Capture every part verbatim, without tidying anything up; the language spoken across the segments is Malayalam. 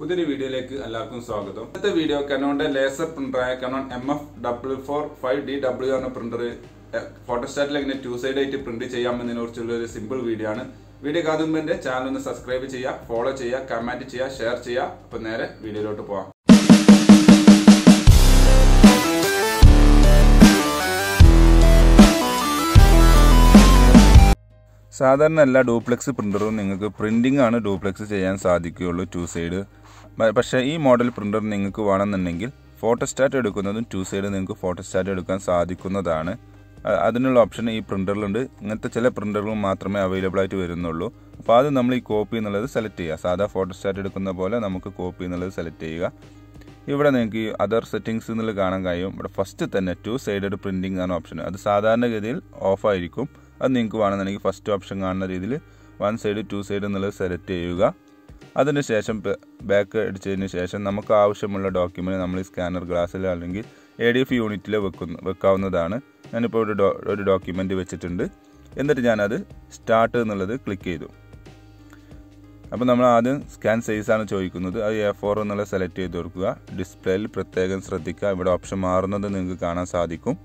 പുതിയൊരു വീഡിയോയിലേക്ക് എല്ലാവർക്കും സ്വാഗതം. ഇന്നത്തെ വീഡിയോ കനോന്റെ ലേസർ പ്രിന്ററായ Canon M F four four five D W എന്ന പ്രിന്റർ ഫോട്ടോസ്റ്റാറ്റിൽ എങ്ങനെ ടു സൈഡ് ആയിട്ട് പ്രിന്റ് ചെയ്യാമെന്നതിനെ കുറിച്ചുള്ള ഒരു സിമ്പിൾ വീഡിയോ ആണ്. വീഡിയോ കാണുമ്പോൾ എന്റെ ചാനൽ ഒന്ന് സബ്സ്ക്രൈബ് ചെയ്യുക, ഫോളോ ചെയ്യുക, കമന്റ് ചെയ്യുക, ഷെയർ ചെയ്യുക. അപ്പോൾ നേരെ വീഡിയോയിലോട്ട് പോകാം. സാധാരണ എല്ലാ ഡ്യൂപ്ലെക്സ് പ്രിന്ററും നിങ്ങൾക്ക് പ്രിന്റിംഗ് ആണ് ഡ്യൂപ്ലെക്സ് ചെയ്യാൻ സാധിക്കുകയുള്ളൂ, ടു സൈഡ്. പക്ഷേ ഈ മോഡൽ പ്രിന്റർ നിങ്ങൾക്ക് വേണമെന്നുണ്ടെങ്കിൽ ഫോട്ടോസ്റ്റാറ്റ് എടുക്കുന്നതും ടു സൈഡ് നിങ്ങൾക്ക് ഫോട്ടോസ്റ്റാറ്റ് എടുക്കാൻ സാധിക്കുന്നതാണ്. അതിനുള്ള ഓപ്ഷൻ ഈ പ്രിന്ററിലുണ്ട്. ഇങ്ങനത്തെ ചില പ്രിന്ററുകൾ മാത്രമേ അവൈലബിൾ ആയിട്ട് വരുന്നുള്ളൂ. അപ്പോൾ അത് നമ്മൾ ഈ കോപ്പി എന്നുള്ളത് സെലക്ട് ചെയ്യുക. സാധാ ഫോട്ടോസ്റ്റാറ്റ് എടുക്കുന്ന പോലെ നമുക്ക് കോപ്പി എന്നുള്ളത് സെലക്ട് ചെയ്യുക. ഇവിടെ നിങ്ങൾക്ക് അതർ സെറ്റിംഗ്സ് എന്നുള്ളത് കാണാൻ കഴിയും. ഇവിടെ ഫസ്റ്റ് തന്നെ ടു സൈഡഡ് പ്രിന്റിംഗ് ആണ് ഓപ്ഷൻ. അത് സാധാരണഗതിയിൽ ഓഫായിരിക്കും. അത് നിങ്ങൾക്ക് വേണമെന്നുണ്ടെങ്കിൽ ഫസ്റ്റ് ഓപ്ഷൻ കാണുന്ന രീതിയിൽ വൺ സൈഡ് ടു സൈഡ് എന്നുള്ളത് സെലക്ട് ചെയ്യുക. അതിന് ശേഷം ബാക്ക് അടിച്ചതിന് ശേഷം നമുക്ക് ആവശ്യമുള്ള ഡോക്യുമെൻറ്റ് നമ്മൾ സ്കാനർ ഗ്ലാസ്സിൽ അല്ലെങ്കിൽ എ ഡി എഫ് യൂണിറ്റിൽ വെക്കുന്ന വെക്കാവുന്നതാണ്. ഞാനിപ്പോൾ ഒരു ഡോ ഒരു ഡോക്യുമെൻറ്റ് വെച്ചിട്ടുണ്ട്. എന്നിട്ട് ഞാനത് സ്റ്റാർട്ട് എന്നുള്ളത് ക്ലിക്ക് ചെയ്തു. അപ്പോൾ നമ്മൾ ആദ്യം സ്കാൻ സൈസാണ് ചോദിക്കുന്നത്. അത് എ ഫോർ എന്നുള്ളത് സെലക്ട് ചെയ്ത് കൊടുക്കുക. ഡിസ്പ്ലേയിൽ പ്രത്യേകം ശ്രദ്ധിക്കുക. ഇവിടെ ഓപ്ഷൻ മാറുന്നത് നിങ്ങൾക്ക് കാണാൻ സാധിക്കും.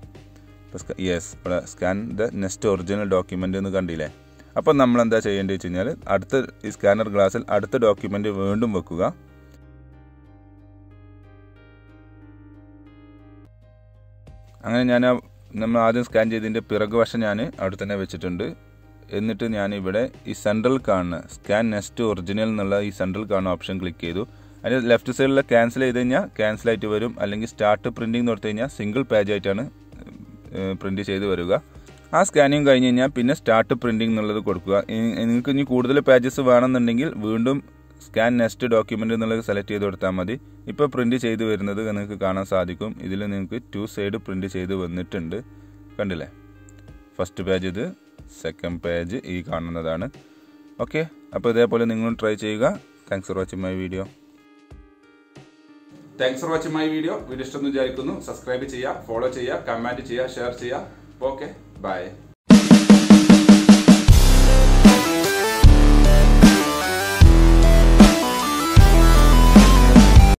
യെസ്, ഇവിടെ scan the next original document എന്ന് കണ്ടില്ലേ. അപ്പോൾ നമ്മളെന്താ ചെയ്യേണ്ടത് വെച്ച് കഴിഞ്ഞാൽ അടുത്ത ഈ സ്കാനർ ഗ്ലാസ്സിൽ അടുത്ത ഡോക്യുമെൻ്റ് വീണ്ടും വെക്കുക. അങ്ങനെ ഞാൻ നമ്മൾ ആദ്യം സ്കാൻ ചെയ്തതിൻ്റെ പിറകു വശം ഞാൻ അവിടെ തന്നെ വെച്ചിട്ടുണ്ട്. എന്നിട്ട് ഞാനിവിടെ ഈ സെൻട്രൽ കാണുന്ന സ്കാൻ നെക്സ്റ്റ് ഒറിജിനൽ എന്നുള്ള ഈ സെൻട്രൽ കാണുന്ന ഓപ്ഷൻ ക്ലിക്ക് ചെയ്തു. അതിന് ലെഫ്റ്റ് സൈഡിൽ ക്യാൻസൽ ചെയ്ത് കഴിഞ്ഞാൽ ക്യാൻസലായിട്ട് വരും. അല്ലെങ്കിൽ സ്റ്റാർട്ട് പ്രിൻറ്റിംഗ് എന്ന് കൊടുത്തു കഴിഞ്ഞാൽ സിംഗിൾ പേജായിട്ടാണ് പ്രിൻറ്റ് ചെയ്ത് വരിക. ആ സ്കാനിങ് കഴിഞ്ഞ് കഴിഞ്ഞാൽ പിന്നെ സ്റ്റാർട്ട് പ്രിൻറ്റിംഗ് എന്നുള്ളത് കൊടുക്കുക. നിങ്ങൾക്ക് ഇനി കൂടുതൽ പേജസ് വേണമെന്നുണ്ടെങ്കിൽ വീണ്ടും സ്കാൻ നെക്സ്റ്റ് ഡോക്യുമെൻ്റ് എന്നുള്ളത് സെലക്ട് ചെയ്ത് കൊടുത്താൽ മതി. ഇപ്പോൾ പ്രിൻറ്റ് ചെയ്ത് വരുന്നത് നിങ്ങൾക്ക് കാണാൻ സാധിക്കും. ഇതിൽ നിങ്ങൾക്ക് ടു സൈഡ് പ്രിൻറ്റ് ചെയ്ത് വന്നിട്ടുണ്ട്. കണ്ടില്ലേ, ഫസ്റ്റ് പേജ് ഇത്, സെക്കൻഡ് പേജ് ഈ കാണുന്നതാണ്. ഓക്കെ, അപ്പോൾ ഇതേപോലെ നിങ്ങളും ട്രൈ ചെയ്യുക. Thanks for watching my video. Thanks for watching my video. Video ഇഷ്ടം എന്ന് വിചാരിക്കുന്നു. സബ്സ്ക്രൈബ് ചെയ്യുക, ഫോളോ ചെയ്യുക, കമൻറ്റ് ചെയ്യുക, ഷെയർ ചെയ്യുക. Okay, by.